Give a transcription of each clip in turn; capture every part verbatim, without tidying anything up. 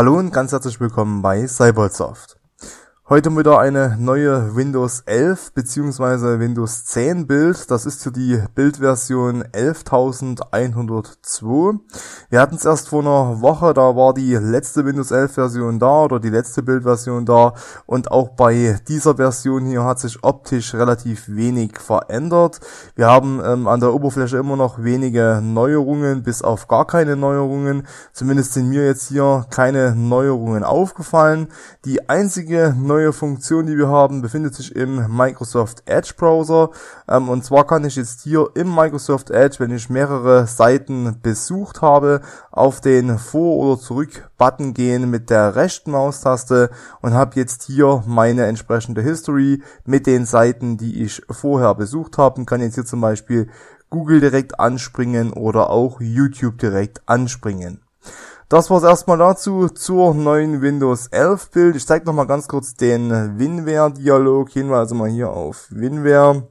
Hallo und ganz herzlich willkommen bei SeiboldSoft. Heute wieder eine neue Windows elf bzw. Windows zehn Bild. Das ist für die Bildversion elftausendeinhundertzwei. Wir hatten es erst vor einer Woche, da war die letzte Windows elf Version da oder die letzte Bildversion da. Und auch bei dieser Version hier hat sich optisch relativ wenig verändert. Wir haben ähm, an der Oberfläche immer noch wenige Neuerungen, bis auf gar keine Neuerungen. Zumindest sind mir jetzt hier keine Neuerungen aufgefallen. Die einzige neue Funktion, die wir haben, befindet sich im Microsoft Edge Browser. Ähm, und zwar kann ich jetzt hier im Microsoft Edge, wenn ich mehrere Seiten besucht habe, auf den Vor- oder Zurück-Button gehen mit der rechten Maustaste und habe jetzt hier meine entsprechende History mit den Seiten, die ich vorher besucht habe, und kann jetzt hier zum Beispiel Google direkt anspringen oder auch YouTube direkt anspringen. Das war's erstmal dazu zur neuen Windows elf Bild. Ich zeige nochmal ganz kurz den WinWare Dialog. Gehen wir also mal hier auf WinWare.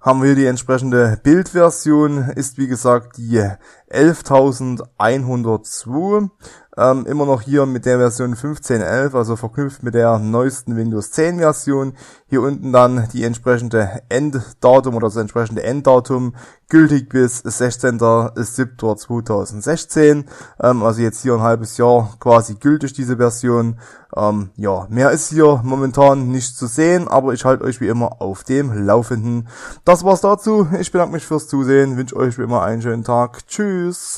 Haben wir hier die entsprechende Bildversion. Ist wie gesagt die elftausendeinhundertzwei. Ähm, immer noch hier mit der Version fünfzehn elf, also verknüpft mit der neuesten Windows zehn Version. Hier unten dann die entsprechende Enddatum oder das entsprechende Enddatum, gültig bis sechzehnter siebter zweitausendsechzehn. Ähm, also jetzt hier ein halbes Jahr quasi gültig diese Version. Ähm, ja, mehr ist hier momentan nicht zu sehen, aber ich halte euch wie immer auf dem Laufenden. Das war's dazu. Ich bedanke mich fürs Zusehen, wünsche euch wie immer einen schönen Tag. Tschüss!